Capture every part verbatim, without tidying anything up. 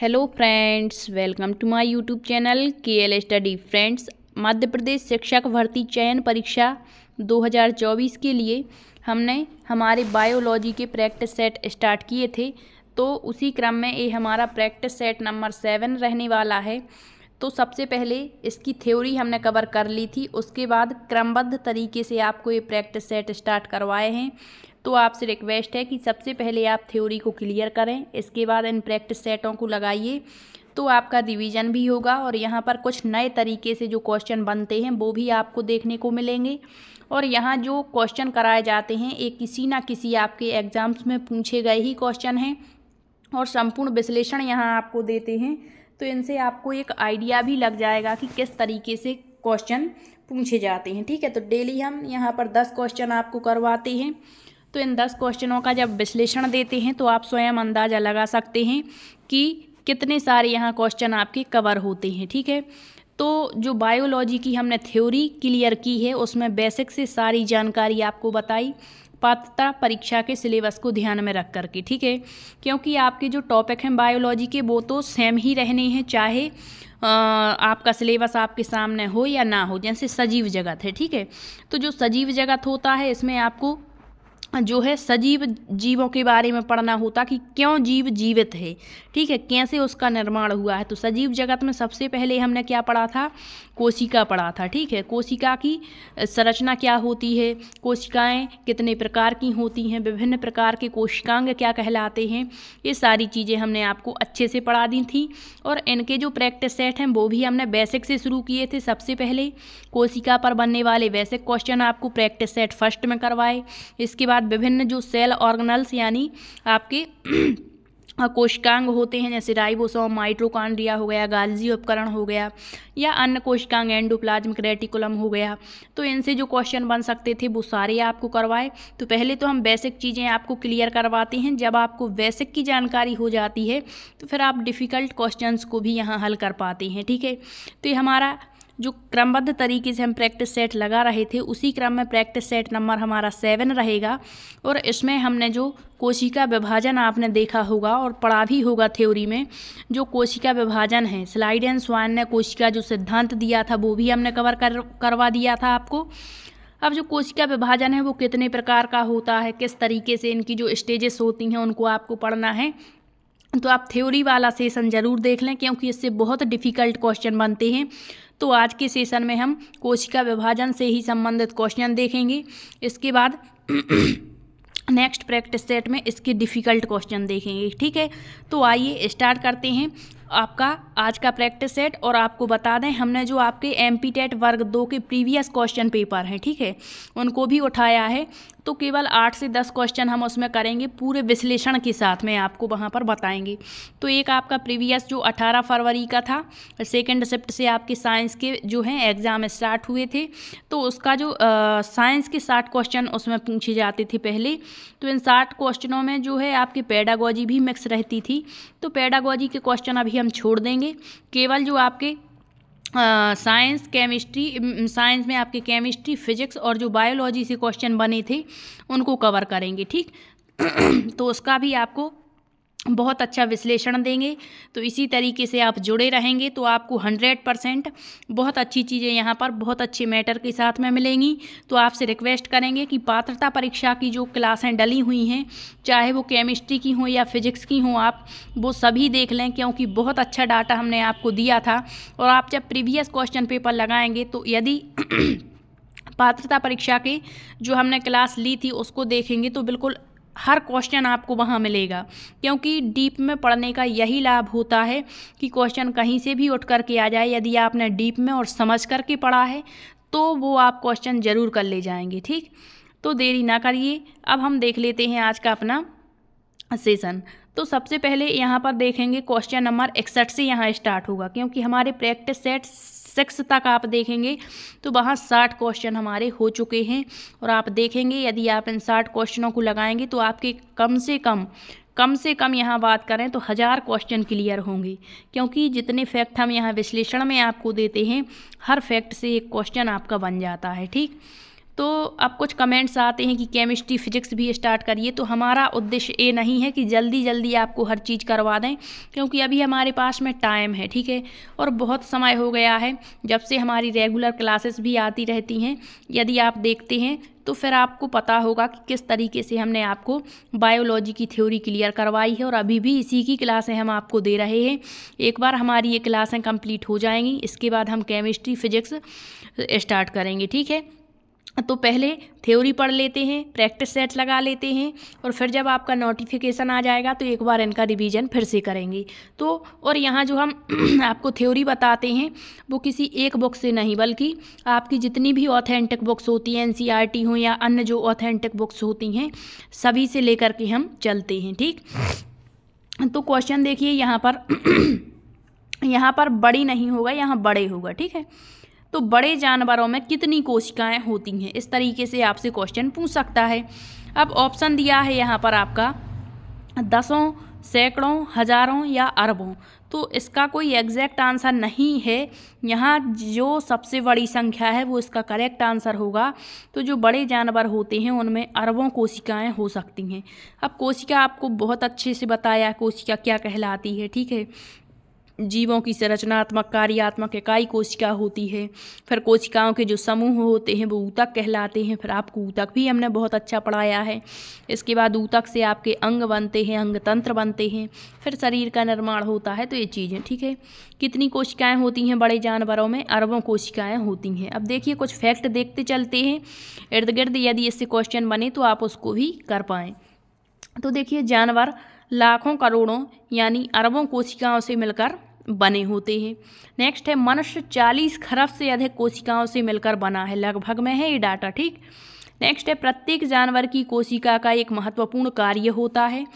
Hello friends, welcome to my YouTube channel KL study friends. Madhya Pradesh शिक्षक भर्ती चयन परीक्षा दो हज़ार चौबीस के लिए हमने हमारे बायोलॉजी के प्रैक्टिस सेट स्टार्ट किए थे, तो उसी क्रम में ये हमारा प्रैक्टिस सेट नंबर सेवन रहने वाला है। तो सबसे पहले इसकी थ्योरी हमने कवर कर ली थी, उसके बाद क्रमबद्ध तरीके से आपको ये प्रैक्टिस सेट स्टार्ट करवाए हैं। तो आपसे रिक्वेस्ट है कि सबसे पहले आप थ्योरी को क्लियर करें, इसके बाद इन प्रैक्टिस सेटों को लगाइए, तो आपका रिवीजन भी होगा और यहाँ पर कुछ नए तरीके से जो क्वेश्चन बनते हैं वो भी आपको देखने को मिलेंगे। और यहाँ जो क्वेश्चन कराए जाते हैं ये किसी ना किसी आपके एग्ज़ाम्स में पूछे गए ही क्वेश्चन हैं और संपूर्ण विश्लेषण यहाँ आपको देते हैं, तो इनसे आपको एक आइडिया भी लग जाएगा कि किस तरीके से क्वेश्चन पूछे जाते हैं। ठीक है, तो डेली हम यहाँ पर दस क्वेश्चन आपको करवाते हैं, तो इन दस क्वेश्चनों का जब विश्लेषण देते हैं तो आप स्वयं अंदाज़ा लगा सकते हैं कि कितने सारे यहाँ क्वेश्चन आपके कवर होते हैं। ठीक है, तो जो बायोलॉजी की हमने थ्योरी क्लियर की है उसमें बेसिक से सारी जानकारी आपको बताई, पात्रता परीक्षा के सिलेबस को ध्यान में रख करके। ठीक है, क्योंकि आपके जो टॉपिक हैं बायोलॉजी के वो तो सेम ही रहने हैं, चाहे आ, आपका सिलेबस आपके सामने हो या ना हो। जैसे सजीव जगत है, ठीक है, तो जो सजीव जगत होता है इसमें आपको जो है सजीव जीवों के बारे में पढ़ना होता कि क्यों जीव जीवित है, ठीक है, कैसे उसका निर्माण हुआ है। तो सजीव जगत में सबसे पहले हमने क्या पढ़ा था, कोशिका पढ़ा था। ठीक है, कोशिका की संरचना क्या होती है, कोशिकाएं कितने प्रकार की होती हैं, विभिन्न प्रकार के कोशिकांग क्या कहलाते हैं, ये सारी चीज़ें हमने आपको अच्छे से पढ़ा दी थी। और इनके जो प्रैक्टिस सेट हैं वो भी हमने बेसिक से शुरू किए थे। सबसे पहले कोशिका पर बनने वाले बेसिक क्वेश्चन आपको प्रैक्टिस सेट फर्स्ट में करवाए, इसके बाद विभिन्न जो सेल ऑर्गेनल्स यानी आपके कोशिकांग होते हैं, जैसे राइबोसोम, माइटोकांड्रिया हो गया, गाल्जी उपकरण हो गया या अन्य कोशिकांग, एंडोप्लाज्मिक रेटिकुलम हो गया, तो इनसे जो क्वेश्चन बन सकते थे वो सारे आपको करवाए। तो पहले तो हम बेसिक चीज़ें आपको क्लियर करवाते हैं, जब आपको बेसिक की जानकारी हो जाती है तो फिर आप डिफ़िकल्ट क्वेश्चंस को भी यहाँ हल कर पाते हैं। ठीक है, तो ये हमारा जो क्रमबद्ध तरीके से हम प्रैक्टिस सेट लगा रहे थे उसी क्रम में प्रैक्टिस सेट नंबर हमारा सेवन रहेगा। और इसमें हमने जो कोशिका विभाजन आपने देखा होगा और पढ़ा भी होगा थ्योरी में, जो कोशिका विभाजन है स्लाइडेन स्वान ने कोशिका जो सिद्धांत दिया था वो भी हमने कवर कर करवा दिया था आपको। अब जो कोशिका विभाजन है वो कितने प्रकार का होता है, किस तरीके से इनकी जो स्टेजेस होती हैं उनको आपको पढ़ना है। तो आप थ्योरी वाला सेशन ज़रूर देख लें, क्योंकि इससे बहुत डिफ़िकल्ट क्वेश्चन बनते हैं। तो आज के सेशन में हम कोशिका विभाजन से ही संबंधित क्वेश्चन देखेंगे, इसके बाद नेक्स्ट प्रैक्टिस सेट में इसके डिफ़िकल्ट क्वेश्चन देखेंगे। ठीक है, तो आइए स्टार्ट करते हैं आपका आज का प्रैक्टिस सेट। और आपको बता दें हमने जो आपके एम पी टेट वर्ग दो के प्रीवियस क्वेश्चन पेपर हैं, ठीक है, उनको भी उठाया है, तो केवल आठ से दस क्वेश्चन हम उसमें करेंगे, पूरे विश्लेषण के साथ में आपको वहाँ पर बताएंगे। तो एक आपका प्रीवियस जो अठारह फरवरी का था, सेकेंड शिफ्ट से आपके साइंस के जो हैं एग्ज़ाम स्टार्ट हुए थे, तो उसका जो साइंस के साठ क्वेश्चन उसमें पूछे जाते थे पहले, तो इन साठ क्वेश्चनों में जो है आपकी पेडागॉजी भी मिक्स रहती थी। तो पेडागॉजी के क्वेश्चन अभी हम छोड़ देंगे, केवल जो आपके साइंस केमिस्ट्री साइंस में आपके केमिस्ट्री, फिजिक्स और जो बायोलॉजी से क्वेश्चन बने थे उनको कवर करेंगे। ठीक तो उसका भी आपको बहुत अच्छा विश्लेषण देंगे, तो इसी तरीके से आप जुड़े रहेंगे तो आपको हंड्रेड परसेंट बहुत अच्छी चीज़ें यहाँ पर बहुत अच्छे मैटर के साथ में मिलेंगी। तो आपसे रिक्वेस्ट करेंगे कि पात्रता परीक्षा की जो क्लासें डली हुई हैं, चाहे वो केमिस्ट्री की हों या फिजिक्स की हों, आप वो सभी देख लें, क्योंकि बहुत अच्छा डाटा हमने आपको दिया था। और आप जब प्रीवियस क्वेश्चन पेपर लगाएँगे तो यदि पात्रता परीक्षा के जो हमने क्लास ली थी उसको देखेंगे तो बिल्कुल हर क्वेश्चन आपको वहाँ मिलेगा, क्योंकि डीप में पढ़ने का यही लाभ होता है कि क्वेश्चन कहीं से भी उठ कर के आ जाए। यदि आपने डीप में और समझ कर के पढ़ा है तो वो आप क्वेश्चन ज़रूर कर ले जाएंगे। ठीक, तो देरी ना करिए, अब हम देख लेते हैं आज का अपना सेशन। तो सबसे पहले यहाँ पर देखेंगे क्वेश्चन नंबर इकसठ से यहाँ स्टार्ट होगा, क्योंकि हमारे प्रैक्टिस सेट सिक्स तक आप देखेंगे तो वहाँ साठ क्वेश्चन हमारे हो चुके हैं। और आप देखेंगे यदि आप इन साठ क्वेश्चनों को लगाएंगे तो आपके कम से कम कम से कम यहाँ बात करें तो हज़ार क्वेश्चन क्लियर होंगे, क्योंकि जितने फैक्ट हम यहाँ विश्लेषण में आपको देते हैं हर फैक्ट से एक क्वेश्चन आपका बन जाता है। ठीक, तो आप कुछ कमेंट्स आते हैं कि केमिस्ट्री फिजिक्स भी स्टार्ट करिए, तो हमारा उद्देश्य ये नहीं है कि जल्दी जल्दी आपको हर चीज़ करवा दें, क्योंकि अभी हमारे पास में टाइम है, ठीक है। और बहुत समय हो गया है जब से हमारी रेगुलर क्लासेस भी आती रहती हैं, यदि आप देखते हैं तो फिर आपको पता होगा कि किस तरीके से हमने आपको बायोलॉजी की थ्योरी क्लियर करवाई है, और अभी भी इसी की क्लासें हम आपको दे रहे हैं। एक बार हमारी ये क्लासें कंप्लीट हो जाएंगी, इसके बाद हम केमिस्ट्री फिजिक्स स्टार्ट करेंगे, ठीक है। तो पहले थ्योरी पढ़ लेते हैं, प्रैक्टिस सेट लगा लेते हैं, और फिर जब आपका नोटिफिकेशन आ जाएगा तो एक बार इनका रिवीजन फिर से करेंगे। तो और यहाँ जो हम आपको थ्योरी बताते हैं वो किसी एक बुक से नहीं, बल्कि आपकी जितनी भी ऑथेंटिक बुक्स होती हैं, एनसीईआरटी हो या अन्य जो ऑथेंटिक बुक्स होती हैं, सभी से लेकर के हम चलते हैं, ठीक। तो क्वेश्चन देखिए यहाँ पर, यहाँ पर बड़ी नहीं होगा, यहाँ बड़े होगा, ठीक है। तो बड़े जानवरों में कितनी कोशिकाएं होती हैं, इस तरीके से आपसे क्वेश्चन पूछ सकता है। अब ऑप्शन दिया है यहाँ पर आपका दसों, सैकड़ों, हजारों या अरबों, तो इसका कोई एग्जैक्ट आंसर नहीं है। यहाँ जो सबसे बड़ी संख्या है वो इसका करेक्ट आंसर होगा। तो जो बड़े जानवर होते हैं उनमें अरबों कोशिकाएं हो सकती हैं। अब कोशिका आपको बहुत अच्छे से बताया, कोशिका क्या कहलाती है, ठीक है। जीवों की संरचनात्मक कार्यात्मक इकाई कोशिका होती है। फिर कोशिकाओं के जो समूह होते हैं वो ऊतक कहलाते हैं। फिर आपको ऊतक भी हमने बहुत अच्छा पढ़ाया है। इसके बाद ऊतक से आपके अंग बनते हैं, अंग तंत्र बनते हैं, फिर शरीर का निर्माण होता है। तो ये चीज़ें, ठीक है। कितनी कोशिकाएं होती हैं बड़े जानवरों में? अरबों कोशिकाएँ होती हैं। अब देखिए कुछ फैक्ट देखते चलते हैं इर्द गिर्द, यदि इससे क्वेश्चन बने तो आप उसको भी कर पाएँ। तो देखिए जानवर लाखों करोड़ों यानी अरबों कोशिकाओं से मिलकर बने होते हैं। नेक्स्ट है मनुष्य चालीस खरब से अधिक कोशिकाओं से मिलकर बना है, लगभग में है ये डाटा, ठीक। नेक्स्ट है प्रत्येक जानवर की कोशिका का एक महत्वपूर्ण कार्य होता है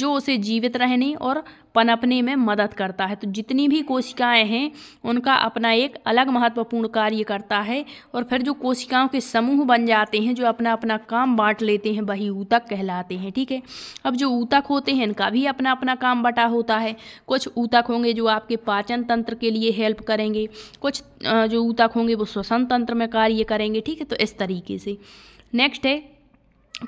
जो उसे जीवित रहने और पनपने में मदद करता है। तो जितनी भी कोशिकाएं हैं उनका अपना एक अलग महत्वपूर्ण कार्य करता है। और फिर जो कोशिकाओं के समूह बन जाते हैं, जो अपना अपना काम बांट लेते हैं, वही ऊतक कहलाते हैं, ठीक है। अब जो ऊतक होते हैं इनका भी अपना अपना काम बटा होता है। कुछ ऊतक होंगे जो आपके पाचन तंत्र के लिए हेल्प करेंगे, कुछ जो ऊतक होंगे वो श्वसन तंत्र में कार्य करेंगे, ठीक है। तो इस तरीके से। नेक्स्ट है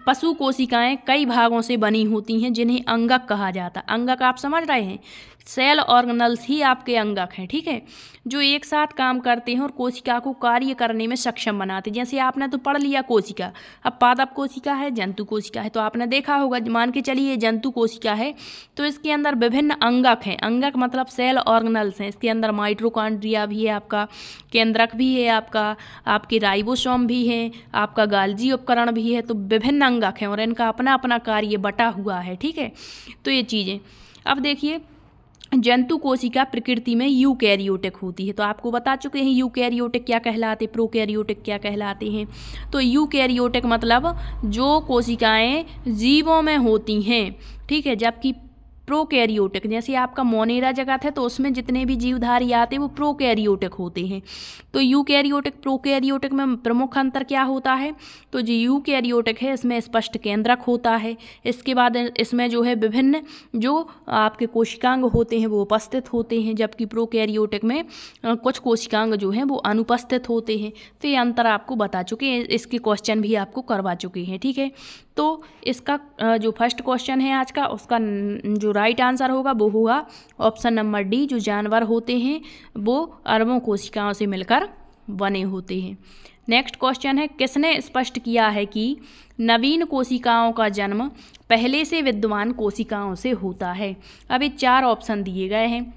पशु कोशिकाएं कई भागों से बनी होती हैं जिन्हें अंगक कहा जाता है। अंगक आप समझ रहे हैं, सेल ऑर्गेनल्स ही आपके अंगक हैं, ठीक है, जो एक साथ काम करते हैं और कोशिका को कार्य करने में सक्षम बनाते हैं। जैसे आपने तो पढ़ लिया कोशिका, अब पादप कोशिका है, जंतु कोशिका है, तो आपने देखा होगा, मान के चलिए जंतु कोशिका है तो इसके अंदर विभिन्न अंगक हैं। अंगक मतलब सेल ऑर्गेनल्स हैं। इसके अंदर माइटोकॉन्ड्रिया भी है आपका, केंद्रक भी है आपका, आपके राइबोसोम भी है, आपका गाल्जी उपकरण भी है। तो विभिन्न अंगक हैं और इनका अपना अपना कार्य बटा हुआ है, ठीक है। तो ये चीज़ें। अब देखिए जंतु कोशिका प्रकृति में यूकैरियोटिक होती है। तो आपको बता चुके हैं यूकैरियोटिक क्या कहलाते हैं, प्रोकैरियोटिक क्या कहलाते हैं। तो यूकैरियोटिक मतलब जो कोशिकाएं जीवों में होती हैं, ठीक है, जबकि प्रोकैरियोटिक जैसे आपका मोनेरा जगत है तो उसमें जितने भी जीवधारी आते हैं वो प्रोकैरियोटिक होते हैं। तो यूकैरियोटिक प्रोकैरियोटिक में प्रमुख अंतर क्या होता है? तो जो यूकैरियोटिक है इसमें स्पष्ट केंद्रक होता है। इसके बाद इसमें जो है विभिन्न जो आपके कोशिकांग होते हैं वो उपस्थित होते हैं, जबकि प्रोकैरियोटिक में कुछ कोशिकांग जो हैं वो अनुपस्थित होते हैं। तो ये अंतर आपको बता चुके हैं, इसके क्वेश्चन भी आपको करवा चुके हैं, ठीक है। तो इसका जो फर्स्ट क्वेश्चन है आज का, उसका जो राइट आंसर होगा वो होगा ऑप्शन नंबर डी, जो जानवर होते हैं वो अरबों कोशिकाओं से मिलकर बने होते हैं। नेक्स्ट क्वेश्चन है किसने स्पष्ट किया है कि नवीन कोशिकाओं का जन्म पहले से विद्वान कोशिकाओं से होता है। अब ये चार ऑप्शन दिए गए हैं,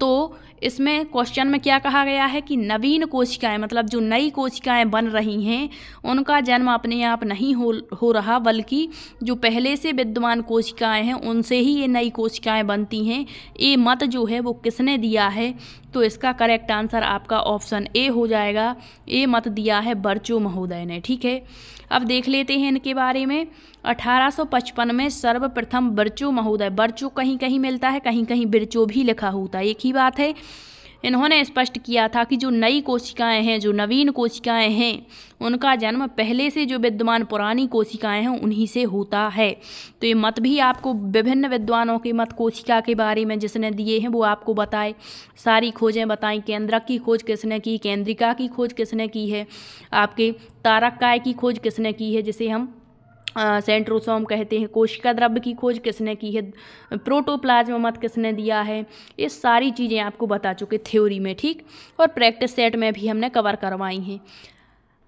तो इसमें क्वेश्चन में क्या कहा गया है कि नवीन कोशिकाएं मतलब जो नई कोशिकाएं बन रही हैं उनका जन्म अपने आप नहीं हो हो रहा, बल्कि जो पहले से विद्यमान कोशिकाएं हैं उनसे ही ये नई कोशिकाएं बनती हैं। ये मत जो है वो किसने दिया है? तो इसका करेक्ट आंसर आपका ऑप्शन ए हो जाएगा। ये मत दिया है वर्चो महोदय ने, ठीक है। अब देख लेते हैं इनके बारे में। अठारह सौ पचपन में सर्वप्रथम वर्चो महोदय, वर्चो कहीं कहीं मिलता है, कहीं कहीं बिरचो भी लिखा होता है, एक ही बात है। इन्होंने स्पष्ट किया था कि जो नई कोशिकाएं हैं, जो नवीन कोशिकाएं हैं, उनका जन्म पहले से जो विद्यमान पुरानी कोशिकाएं हैं उन्हीं से होता है। तो ये मत भी आपको विभिन्न विद्वानों के मत कोशिका के बारे में जिसने दिए हैं वो आपको बताए, सारी खोजें बताएं। केंद्रक की खोज किसने की, केंद्रिका की खोज किसने की है, आपके तारक काय की खोज किसने की है जिसे हम सेंट्रोसोम कहते हैं, कोशिका द्रव्य की खोज किसने की है, प्रोटोप्लाज्मा मत किसने दिया है, ये सारी चीज़ें आपको बता चुके थ्योरी में, ठीक। और प्रैक्टिस सेट में भी हमने कवर करवाई हैं।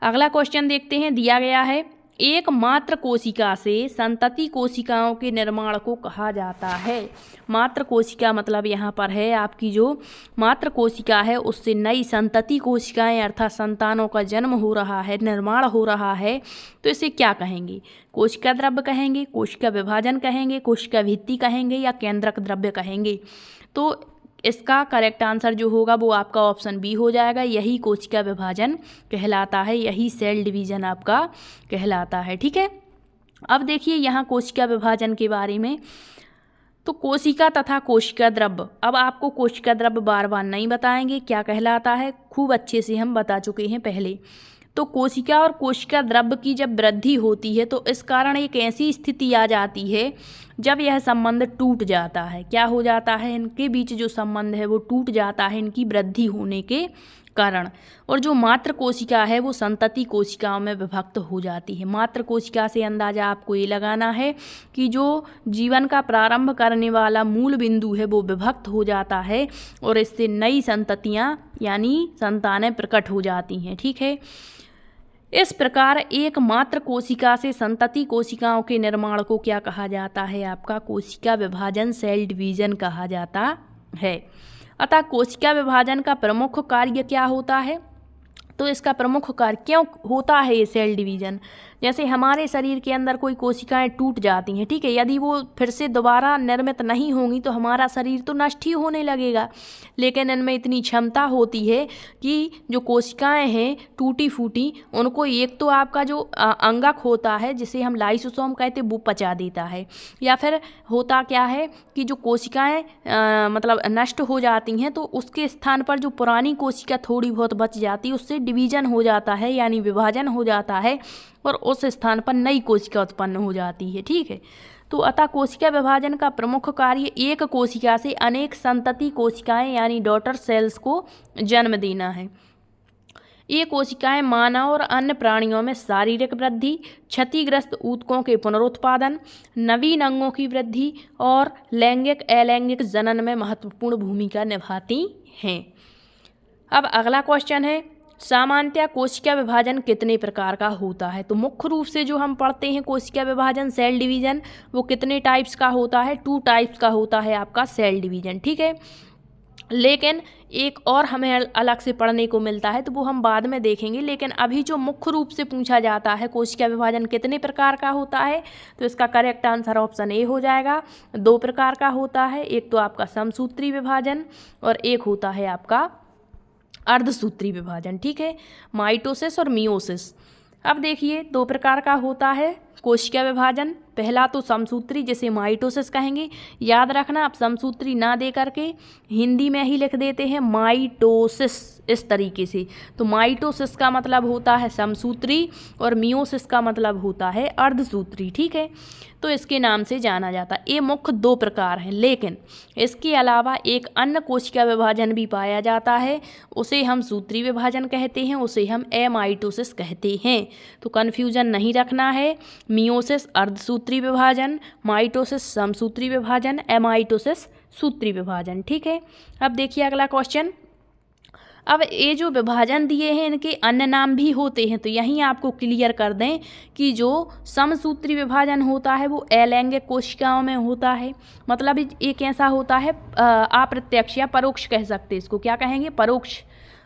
अगला क्वेश्चन देखते हैं। दिया गया है एक मात्र कोशिका से संतति कोशिकाओं के निर्माण को कहा जाता है। मात्र कोशिका मतलब यहाँ पर है आपकी जो मात्र कोशिका है उससे नई संतति कोशिकाएं अर्थात संतानों का जन्म हो रहा है, निर्माण हो रहा है, तो इसे क्या कहेंगे? कोशिका द्रव्य कहेंगे, कोशिका विभाजन कहेंगे, कोशिका भित्ति कहेंगे या केंद्रक द्रव्य कहेंगे? तो इसका करेक्ट आंसर जो होगा वो आपका ऑप्शन बी हो जाएगा। यही कोशिका विभाजन कहलाता है, यही सेल डिवीज़न आपका कहलाता है, ठीक है। अब देखिए यहाँ कोशिका विभाजन के बारे में, तो कोशिका तथा कोशिका द्रव्य, अब आपको कोशिका द्रव्य बार बार नहीं बताएंगे क्या कहलाता है, खूब अच्छे से हम बता चुके हैं पहले। तो कोशिका और कोशिका द्रव्य की जब वृद्धि होती है तो इस कारण एक ऐसी स्थिति आ जाती है जब यह संबंध टूट जाता है। क्या हो जाता है? इनके बीच जो संबंध है वो टूट जाता है इनकी वृद्धि होने के कारण। और जो मात्र कोशिका है वो संतति कोशिकाओं में विभक्त हो जाती है। मात्र कोशिका से अंदाज़ा आपको ये लगाना है कि जो जीवन का प्रारंभ करने वाला मूल बिंदु है वो विभक्त हो जाता है और इससे नई संततियाँ यानी संतानें प्रकट हो जाती हैं, ठीक है। इस प्रकार एक मात्र कोशिका से संतति कोशिकाओं के निर्माण को क्या कहा जाता है? आपका कोशिका विभाजन, सेल डिवीजन कहा जाता है। अतः कोशिका विभाजन का प्रमुख कार्य क्या होता है? तो इसका प्रमुख कार्य क्यों होता है ये सेल डिवीज़न? जैसे हमारे शरीर के अंदर कोई कोशिकाएं टूट जाती हैं, ठीक है, यदि वो फिर से दोबारा निर्मित नहीं होंगी तो हमारा शरीर तो नष्ट ही होने लगेगा, लेकिन इनमें इतनी क्षमता होती है कि जो कोशिकाएं हैं टूटी फूटी उनको एक तो आपका जो अंगक होता है जिसे हम लाइसोसोम कहते हैं वो पचा देता है, या फिर होता क्या है कि जो कोशिकाएँ मतलब नष्ट हो जाती हैं तो उसके स्थान पर जो पुरानी कोशिका थोड़ी बहुत बच जाती है उससे डिवीजन हो जाता है यानी विभाजन हो जाता है और उस स्थान पर नई कोशिका उत्पन्न हो जाती है, ठीक है। तो अतः कोशिका विभाजन का प्रमुख कार्य एक कोशिका से अनेक संतति कोशिकाएं यानी डॉटर सेल्स को जन्म देना है। ये कोशिकाएं मानव और अन्य प्राणियों में शारीरिक वृद्धि, क्षतिग्रस्त ऊतकों के पुनरुत्पादन, नवीन अंगों की वृद्धि और लैंगिक अलैंगिक जनन में महत्वपूर्ण भूमिका निभाती हैं। अब अगला क्वेश्चन है, सामान्यतया कोशिका विभाजन कितने प्रकार का होता है? तो मुख्य रूप से जो हम पढ़ते हैं कोशिका विभाजन, सेल डिवीज़न, वो कितने टाइप्स का होता है? टू टाइप्स का होता है आपका सेल डिवीज़न, ठीक है। लेकिन एक और हमें अलग से पढ़ने को मिलता है तो वो हम बाद में देखेंगे, लेकिन अभी जो मुख्य रूप से पूछा जाता है कोशिका विभाजन कितने प्रकार का होता है, तो इसका करेक्ट आंसर ऑप्शन ए हो जाएगा। दो प्रकार का होता है, एक तो आपका समसूत्री विभाजन और एक होता है आपका अर्धसूत्री विभाजन, ठीक है, माइटोसिस और मियोसिस। अब देखिए दो प्रकार का होता है कोशिका विभाजन, पहला तो समसूत्री जिसे माइटोसिस कहेंगे। याद रखना, आप समसूत्री ना दे करके हिंदी में ही लिख देते हैं माइटोसिस इस तरीके से। तो माइटोसिस का मतलब होता है समसूत्री और मियोसिस का मतलब होता है अर्धसूत्री, ठीक है, तो इसके नाम से जाना जाता है। ये मुख्य दो प्रकार हैं, लेकिन इसके अलावा एक अन्य कोशिका विभाजन भी पाया जाता है, उसे हम सूत्री विभाजन कहते हैं, उसे हम एमाइटोसिस कहते हैं। तो कन्फ्यूजन नहीं रखना है, मियोसिस अर्धसूत्री विभाजन, माइटोसिस समसूत्री विभाजन, एमाइटोसिस सूत्री विभाजन, ठीक है। अब देखिए अगला क्वेश्चन। अब ये जो विभाजन दिए हैं इनके अन्य नाम भी होते हैं, तो यहीं आपको क्लियर कर दें कि जो समसूत्री विभाजन होता है वो अलैंगिक कोशिकाओं में होता है, मतलब एक ऐसा होता है अप्रत्यक्ष या परोक्ष कह सकते हैं इसको, क्या कहेंगे? परोक्ष।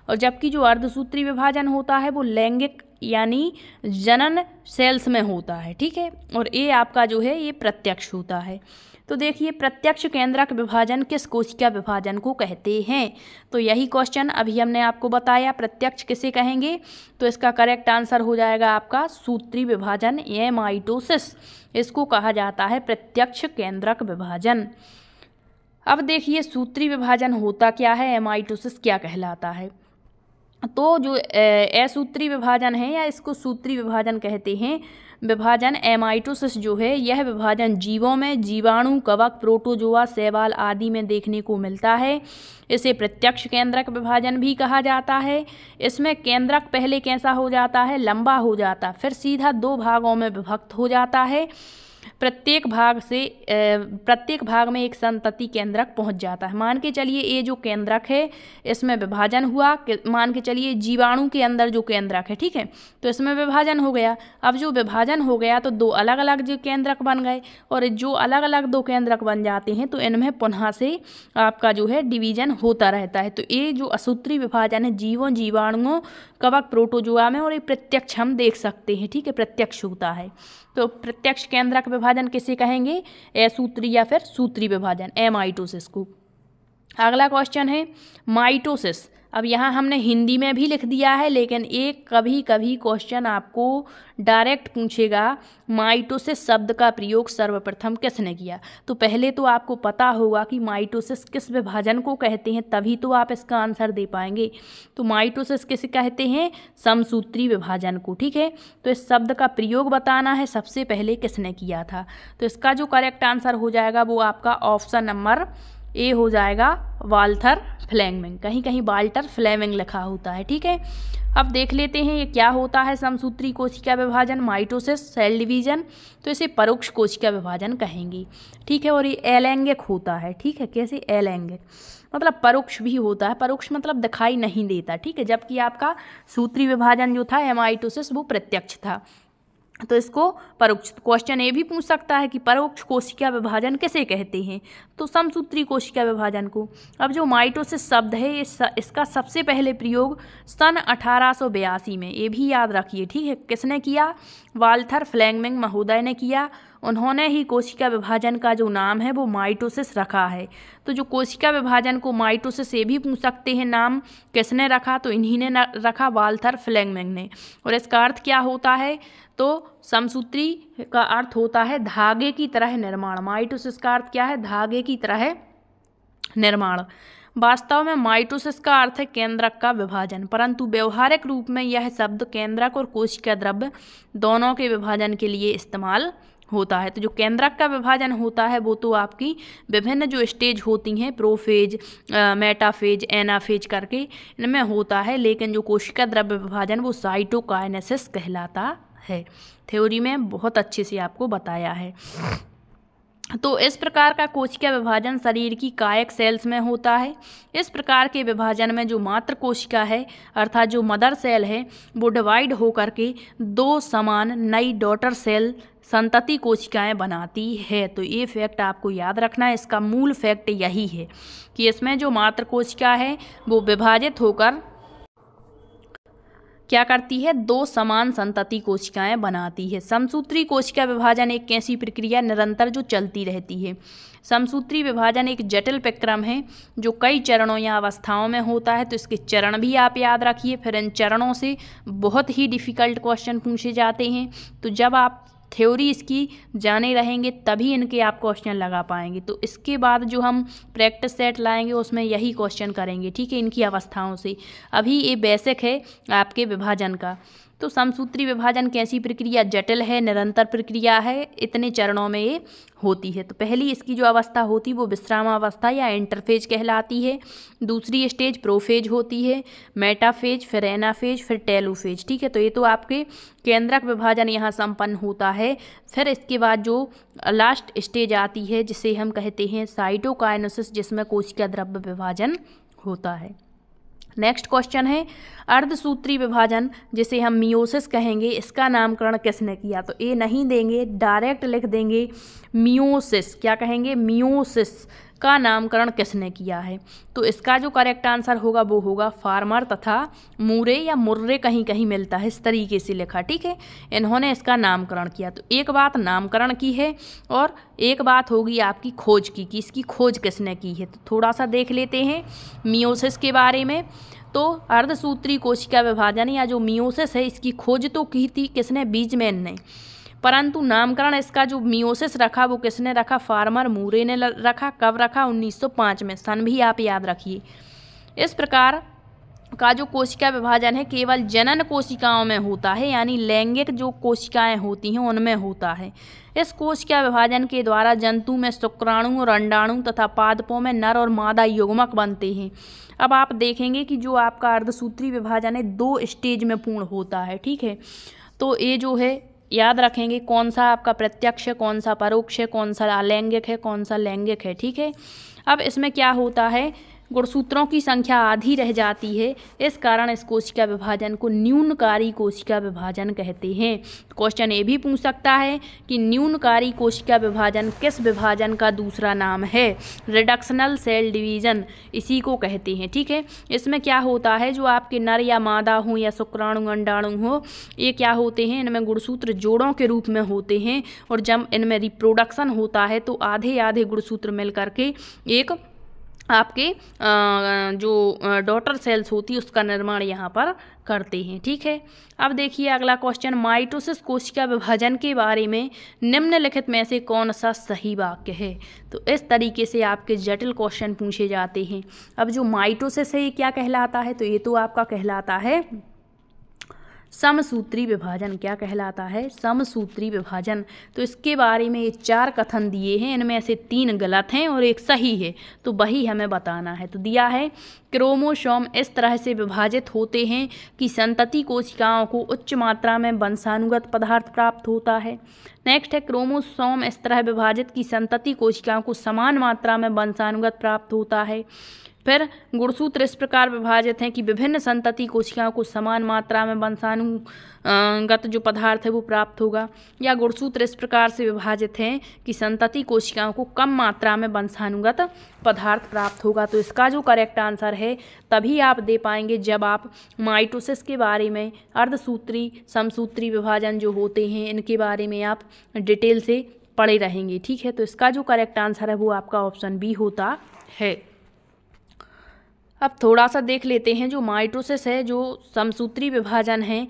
और जबकि जो अर्धसूत्री विभाजन होता है वो लैंगिक यानी जनन सेल्स में होता है, ठीक है, और ये आपका जो है ये प्रत्यक्ष होता है। तो देखिए प्रत्यक्ष केंद्रक विभाजन किस कोशिका विभाजन को कहते हैं? तो यही क्वेश्चन अभी हमने आपको बताया प्रत्यक्ष किसे कहेंगे, तो इसका करेक्ट आंसर हो जाएगा आपका सूत्री विभाजन, एमाइटोसिस, इसको कहा जाता है प्रत्यक्ष केंद्रक विभाजन। अब देखिए सूत्री विभाजन होता क्या है, एमाइटोसिस क्या कहलाता है। तो जो असूत्री विभाजन है या इसको सूत्री विभाजन कहते हैं, विभाजन एमाइटोसिस जो है यह विभाजन जीवों में जीवाणु, कवक, प्रोटोजोआ, शैवाल आदि में देखने को मिलता है। इसे प्रत्यक्ष केंद्रक विभाजन भी कहा जाता है। इसमें केंद्रक पहले कैसा हो जाता है, लंबा हो जाता, फिर सीधा दो भागों में विभक्त हो जाता है। प्रत्येक भाग से प्रत्येक भाग में एक संतति केंद्रक पहुंच जाता है। मान के चलिए ये जो केंद्रक है इसमें विभाजन हुआ, मान के चलिए जीवाणु के अंदर जो केंद्रक है, ठीक है, तो इसमें विभाजन हो गया। अब जो विभाजन हो गया तो दो अलग अलग जो केंद्रक बन गए, और जो अलग अलग दो केंद्रक बन जाते हैं तो इनमें पुनः से आपका जो है डिवीजन होता रहता है। तो ये जो असूत्री विभाजन है जीवों, जीवाणुओं, कवक, प्रोटोजोआ में, और ये प्रत्यक्ष हम देख सकते हैं, ठीक है, प्रत्यक्ष होता है। तो प्रत्यक्ष केंद्रक विभाजन किसे कहेंगे, असूत्री या फिर सूत्री विभाजन, एमाइटोसिस को। अगला क्वेश्चन है माइटोसिस। अब यहाँ हमने हिंदी में भी लिख दिया है, लेकिन एक कभी कभी क्वेश्चन आपको डायरेक्ट पूछेगा माइटोसिस शब्द का प्रयोग सर्वप्रथम किसने किया। तो पहले तो आपको पता होगा कि माइटोसिस किस विभाजन को कहते हैं, तभी तो आप इसका आंसर दे पाएंगे। तो माइटोसिस किसे कहते हैं, समसूत्री विभाजन को, ठीक है। तो इस शब्द का प्रयोग बताना है सबसे पहले किसने किया था। तो इसका जो करेक्ट आंसर हो जाएगा वो आपका ऑप्शन नंबर ए हो जाएगा, वाल्थर फ्लेमिंग। कहीं कहीं वाल्टर फ्लेमिंग लिखा होता है, ठीक है। अब देख लेते हैं ये क्या होता है, समसूत्री कोशिका विभाजन, माइटोसिस, सेल डिवीजन। तो इसे परोक्ष कोशिका विभाजन कहेंगे, ठीक है, और ये अलैंगिक होता है, ठीक है। कैसे अलैंगिक, मतलब परोक्ष भी होता है, परोक्ष मतलब दिखाई नहीं देता, ठीक है, जबकि आपका सूत्री विभाजन जो था एमाइटोसिस वो प्रत्यक्ष था। तो इसको परोक्ष, क्वेश्चन ये भी पूछ सकता है कि परोक्ष कोशिका विभाजन किसे कहते हैं, तो समसूत्री कोशिका विभाजन को। अब जो माइटोसिस शब्द है इस, इसका सबसे पहले प्रयोग सन अठारह सौ बयासी में, ये भी याद रखिए, ठीक है। किसने किया, वाल्थर फ्लेमिंग महोदय ने किया। उन्होंने ही कोशिका विभाजन का जो नाम है वो माइटोसिस रखा है। तो जो कोशिका विभाजन को माइटोसिस ये भी पूछ सकते हैं, नाम किसने रखा, तो इन्हीं ने रखा, वाल्थर फ्लेमिंग ने। और इसका अर्थ क्या होता है, तो समसूत्री का अर्थ होता है धागे की तरह निर्माण। माइटोसिस का अर्थ क्या है, धागे की तरह निर्माण। वास्तव में माइटोसिस का अर्थ है केंद्रक का विभाजन, परंतु व्यवहारिक रूप में यह शब्द केंद्रक और कोशिका द्रव्य दोनों के विभाजन के लिए इस्तेमाल होता है। तो जो केंद्रक का विभाजन होता है वो तो आपकी विभिन्न जो स्टेज होती हैं, प्रोफेज, मेटाफेज, एनाफेज करके, इनमें होता है, लेकिन जो कोशिका द्रव्य विभाजन वो साइटोकाइनेसिस कहलाता है। थ्योरी में बहुत अच्छे से आपको बताया है। तो इस प्रकार का कोशिका विभाजन शरीर की कायक सेल्स में होता है। इस प्रकार के विभाजन में जो मातृ कोशिका है अर्थात जो मदर सेल है वो डिवाइड होकर के दो समान नई डॉटर सेल संतति कोशिकाएं बनाती है। तो ये फैक्ट आपको याद रखना है, इसका मूल फैक्ट यही है कि इसमें जो मातृ कोशिका है वो विभाजित होकर क्या करती है, दो समान संतति कोशिकाएं बनाती है। समसूत्री कोशिका विभाजन एक ऐसी प्रक्रिया निरंतर जो चलती रहती है। समसूत्री विभाजन एक जटिल प्रक्रम है जो कई चरणों या अवस्थाओं में होता है। तो इसके चरण भी आप याद रखिए, फिर इन चरणों से बहुत ही डिफ़िकल्ट क्वेश्चन पूछे जाते हैं। तो जब आप थ्योरी इसकी जाने रहेंगे तभी इनके आप क्वेश्चन लगा पाएंगे। तो इसके बाद जो हम प्रैक्टिस सेट लाएंगे उसमें यही क्वेश्चन करेंगे, ठीक है, इनकी अवस्थाओं से। अभी ये बेसिक है आपके विभाजन का। तो समसूत्री विभाजन कैसी प्रक्रिया, जटिल है, निरंतर प्रक्रिया है, इतने चरणों में ये होती है। तो पहली इसकी जो अवस्था होती है वो विश्रामावस्था या इंटरफेज कहलाती है। दूसरी स्टेज प्रोफेज होती है, मेटाफेज, फिर एनाफेज, फिर टेलोफेज, ठीक है। तो ये तो आपके केंद्रक विभाजन यहाँ संपन्न होता है। फिर इसके बाद जो लास्ट स्टेज आती है जिसे हम कहते हैं साइटोकाइनेसिस, जिसमें कोशिका द्रव्य विभाजन होता है। नेक्स्ट क्वेश्चन है अर्धसूत्री विभाजन, जिसे हम मियोसिस कहेंगे, इसका नामकरण किसने किया। तो ये नहीं देंगे, डायरेक्ट लिख देंगे मियोसिस। क्या कहेंगे, मियोसिस का नामकरण किसने किया है। तो इसका जो करेक्ट आंसर होगा वो होगा फार्मर तथा मूरे या मुर्रे, कहीं कहीं मिलता है इस तरीके से लिखा, ठीक है, इन्होंने इसका नामकरण किया। तो एक बात नामकरण की है और एक बात होगी आपकी खोज की, कि इसकी खोज किसने की है। तो थोड़ा सा देख लेते हैं मियोसिस के बारे में। तो अर्धसूत्री कोशिका विभाजन या जो मियोसिस है इसकी खोज तो की थी किसने, बीजमैन ने। परंतु नामकरण इसका जो मियोसिस रखा वो किसने रखा, फार्मर मूरे ने रखा। कब रखा, उन्नीस सौ पाँच में। सन भी आप याद रखिए। इस प्रकार का जो कोशिका विभाजन है केवल जनन कोशिकाओं में होता है, यानी लैंगिक जो कोशिकाएं होती हैं उनमें होता है। इस कोशिका विभाजन के द्वारा जंतु में शुक्राणु और अंडाणु तथा पादपों में नर और मादा युग्मक बनते हैं। अब आप देखेंगे कि जो आपका अर्धसूत्री विभाजन है दो स्टेज में पूर्ण होता है, ठीक है। तो ये जो है याद रखेंगे, कौन सा आपका प्रत्यक्ष है, कौन सा परोक्ष है, कौन सा अलैंगिक है, कौन सा लैंगिक है, ठीक है। अब इसमें क्या होता है, गुणसूत्रों की संख्या आधी रह जाती है, इस कारण इस कोशिका विभाजन को न्यूनकारी कोशिका विभाजन कहते हैं। क्वेश्चन ये भी पूछ सकता है कि न्यूनकारी कोशिका विभाजन किस विभाजन का दूसरा नाम है, रिडक्शनल सेल डिवीज़न इसी को कहते हैं, ठीक है। इसमें क्या होता है, जो आपके नर या मादा हों या शुक्राणु अंडाणु हों, ये क्या होते हैं, इनमें गुणसूत्र जोड़ों के रूप में होते हैं और जब इनमें रिप्रोडक्शन होता है तो आधे आधे गुणसूत्र मिल करके एक आपके जो डॉटर सेल्स होती है उसका निर्माण यहाँ पर करते हैं, ठीक है। अब देखिए अगला क्वेश्चन, माइटोसिस कोशिका विभाजन के बारे में निम्नलिखित में से कौन सा सही वाक्य है। तो इस तरीके से आपके जटिल क्वेश्चन पूछे जाते हैं। अब जो माइटोसिस है ये क्या कहलाता है, तो ये तो आपका कहलाता है समसूत्री विभाजन। क्या कहलाता है, समसूत्री विभाजन। तो इसके बारे में ये चार कथन दिए हैं, इनमें से तीन गलत हैं और एक सही है, तो वही हमें बताना है। तो दिया है क्रोमोसोम इस तरह से विभाजित होते हैं कि संतति कोशिकाओं को उच्च मात्रा में वंशानुगत पदार्थ प्राप्त होता है। नेक्स्ट है क्रोमोसोम इस तरह विभाजित कि संतति कोशिकाओं को समान मात्रा में वंशानुगत प्राप्त होता है। फिर गुणसूत्र इस प्रकार विभाजित हैं कि विभिन्न संतति कोशिकाओं को समान मात्रा में वंशानुगत जो पदार्थ है वो प्राप्त होगा, या गुणसूत्र इस प्रकार से विभाजित हैं कि संतति कोशिकाओं को कम मात्रा में वंशानुगत पदार्थ प्राप्त होगा। तो इसका जो करेक्ट आंसर है तभी आप दे पाएंगे जब आप माइटोसिस के बारे में, अर्धसूत्री समसूत्री विभाजन जो होते हैं इनके बारे में आप डिटेल से पढ़े रहेंगे, ठीक है। तो इसका जो करेक्ट आंसर है वो आपका ऑप्शन बी होता है। अब थोड़ा सा देख लेते हैं, जो माइटोसिस है जो समसूत्री विभाजन है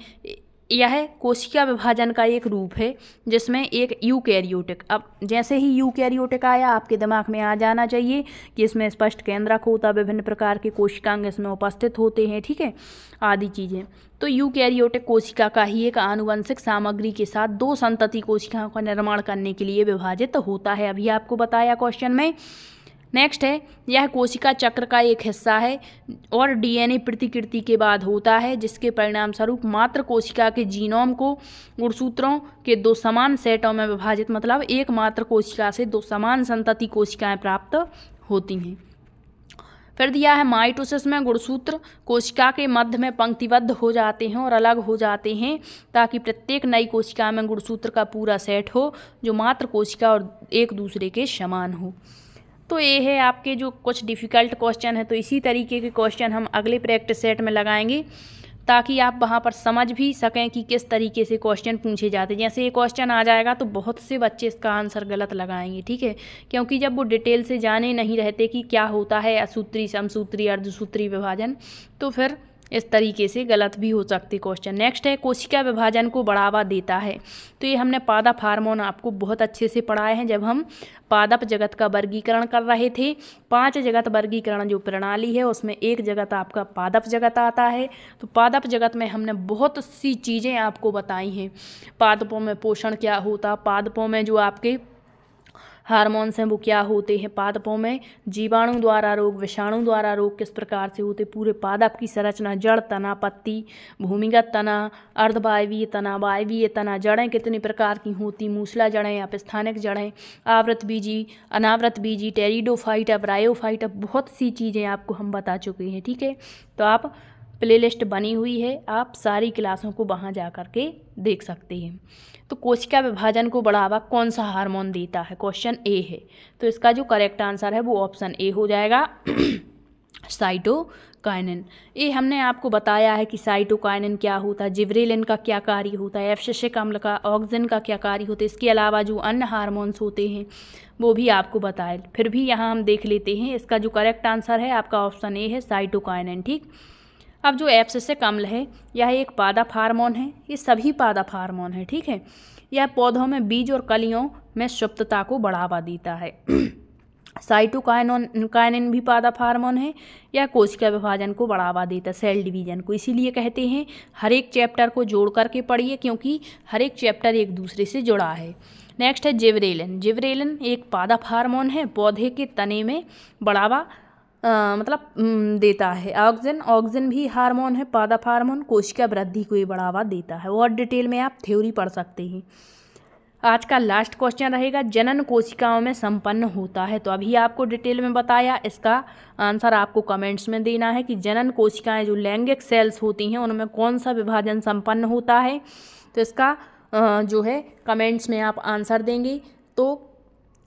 यह कोशिका विभाजन का एक रूप है जिसमें एक यूकैरियोटिक, अब जैसे ही यूकैरियोटिक आया आपके दिमाग में आ जाना चाहिए कि इसमें स्पष्ट केंद्रक होता, विभिन्न प्रकार के कोशिकांग इसमें उपस्थित होते हैं, ठीक है, आदि चीज़ें। तो यूकैरियोटिक कोशिका का ही एक आनुवंशिक सामग्री के साथ दो संतति कोशिकाओं का निर्माण करने के लिए विभाजित होता है, अभी आपको बताया क्वेश्चन में। नेक्स्ट है, यह कोशिका चक्र का एक हिस्सा है और डीएनए प्रतिकृति के बाद होता है, जिसके परिणाम स्वरूप मात्र कोशिका के जीनोम को गुणसूत्रों के दो समान सेटों में विभाजित, मतलब एक मात्र कोशिका से दो समान संतति कोशिकाएं प्राप्त होती हैं। फिर दिया है माइटोसिस में गुणसूत्र कोशिका के मध्य में पंक्तिबद्ध हो जाते हैं और अलग हो जाते हैं ताकि प्रत्येक नई कोशिका में गुणसूत्र का पूरा सेट हो जो मात्र कोशिका और एक दूसरे के समान हो। तो ये है आपके जो कुछ डिफ़िकल्ट क्वेश्चन है, तो इसी तरीके के क्वेश्चन हम अगले प्रैक्टिस सेट में लगाएंगे ताकि आप वहाँ पर समझ भी सकें कि किस तरीके से क्वेश्चन पूछे जाते हैं। जैसे ये क्वेश्चन आ जाएगा तो बहुत से बच्चे इसका आंसर गलत लगाएंगे, ठीक है, क्योंकि जब वो डिटेल से जाने नहीं रहते कि क्या होता है असूत्री समसूत्री अर्धसूत्री विभाजन, तो फिर इस तरीके से गलत भी हो सकते क्वेश्चन। नेक्स्ट है, कोशिका विभाजन को बढ़ावा देता है। तो ये हमने पादप हार्मोन आपको बहुत अच्छे से पढ़ाए हैं जब हम पादप जगत का वर्गीकरण कर रहे थे। पांच जगत वर्गीकरण जो प्रणाली है उसमें एक जगत आपका पादप जगत आता है। तो पादप जगत में हमने बहुत सी चीज़ें आपको बताई हैं, पादपों में पोषण क्या होता, पादपों में जो आपके हार्मोन्स हैं वो क्या होते हैं, पादपों में जीवाणु द्वारा रोग विषाणु द्वारा रोग किस प्रकार से होते, पूरे पादप की संरचना, जड़ तना पत्ती भूमिगत तना अर्धवायवीय तना वायवीय तना, जड़ें कितने प्रकार की होती, मूसला जड़ें अपस्थानिक जड़ें, आवृत बीजी अनावृत बीजी टेरिडोफाइट अब ब्रायोफाइट, अब बहुत सी चीज़ें आपको हम बता चुके हैं, ठीक है। तो आप प्लेलिस्ट बनी हुई है, आप सारी क्लासों को वहाँ जा कर के देख सकते हैं। तो कोशिका विभाजन को बढ़ावा कौन सा हार्मोन देता है, क्वेश्चन ए है। तो इसका जो करेक्ट आंसर है वो ऑप्शन ए हो जाएगा साइटोकाइनिन। ये हमने आपको बताया है कि साइटोकाइनिन क्या होता है, जिब्रेलिन का क्या कार्य होता है, एब्सिसिक अम्ल का, ऑक्सिन का क्या कार्य होता है, इसके अलावा जो अन्य हार्मोन्स होते हैं वो भी आपको बताए। फिर भी यहाँ हम देख लेते हैं, इसका जो करेक्ट आंसर है आपका ऑप्शन ए है साइटोकाइनिन, ठीक। अब जो एब्सिसिक अम्ल है यह एक पादप हार्मोन है, ये सभी पादप हार्मोन है, ठीक है। यह पौधों में बीज और कलियों में सुप्तता को बढ़ावा देता है। साइटोकाइनिन काइनिन भी पादप हार्मोन है, या कोशिका विभाजन को बढ़ावा देता है, सेल डिवीजन को। इसीलिए कहते हैं हर एक चैप्टर को जोड़ करके पढ़िए, क्योंकि हर एक चैप्टर एक दूसरे से जुड़ा है। नेक्स्ट है जिबरेलिन। जिबरेलिन एक पादप हार्मोन है, पौधे के तने में बढ़ावा आ, मतलब देता है। ऑक्सिन ऑक्सिन भी हार्मोन है, पादप हार्मोन, कोशिका वृद्धि को ये बढ़ावा देता है। और डिटेल में आप थ्योरी पढ़ सकते हैं। आज का लास्ट क्वेश्चन रहेगा, जनन कोशिकाओं में संपन्न होता है। तो अभी आपको डिटेल में बताया, इसका आंसर आपको कमेंट्स में देना है कि जनन कोशिकाएं जो लैंगिक सेल्स होती हैं उनमें कौन सा विभाजन संपन्न होता है। तो इसका जो है कमेंट्स में आप आंसर देंगे। तो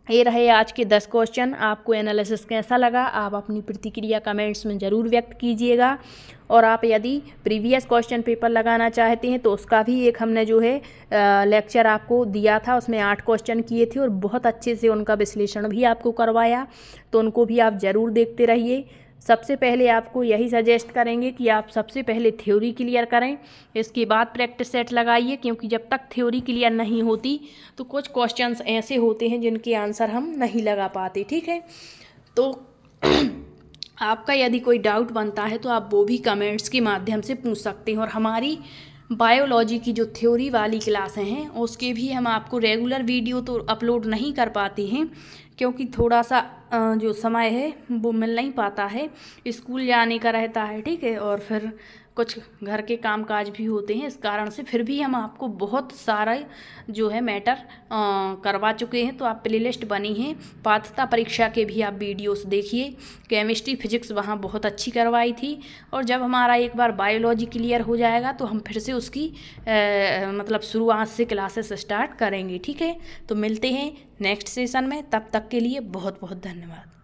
ये रहे आज के दस क्वेश्चन। आपको एनालिसिस कैसा लगा, आप अपनी प्रतिक्रिया कमेंट्स में ज़रूर व्यक्त कीजिएगा। और आप यदि प्रीवियस क्वेश्चन पेपर लगाना चाहते हैं तो उसका भी एक हमने जो है लेक्चर आपको दिया था, उसमें आठ क्वेश्चन किए थे और बहुत अच्छे से उनका विश्लेषण भी आपको करवाया, तो उनको भी आप ज़रूर देखते रहिए। सबसे पहले आपको यही सजेस्ट करेंगे कि आप सबसे पहले थ्योरी क्लियर करें, इसके बाद प्रैक्टिस सेट लगाइए, क्योंकि जब तक थ्योरी क्लियर नहीं होती तो कुछ क्वेश्चंस ऐसे होते हैं जिनके आंसर हम नहीं लगा पाते। ठीक है, तो आपका यदि कोई डाउट बनता है तो आप वो भी कमेंट्स के माध्यम से पूछ सकते हैं। और हमारी बायोलॉजी की जो थ्योरी वाली क्लासें हैं उसके भी हम आपको रेगुलर वीडियो तो अपलोड नहीं कर पाते हैं, क्योंकि थोड़ा सा जो समय है वो मिल नहीं पाता है, स्कूल जाने का रहता है। ठीक है, और फिर कुछ घर के कामकाज भी होते हैं, इस कारण से फिर भी हम आपको बहुत सारा जो है मैटर करवा चुके हैं। तो आप प्लेलिस्ट बनी है, पात्रता परीक्षा के भी आप वीडियोस देखिए, केमिस्ट्री फिजिक्स वहाँ बहुत अच्छी करवाई थी। और जब हमारा एक बार बायोलॉजी क्लियर हो जाएगा तो हम फिर से उसकी ए, मतलब शुरुआत से क्लासेस स्टार्ट करेंगे। ठीक है, तो मिलते हैं नेक्स्ट सेशन में, तब तक के लिए बहुत बहुत धन्यवाद।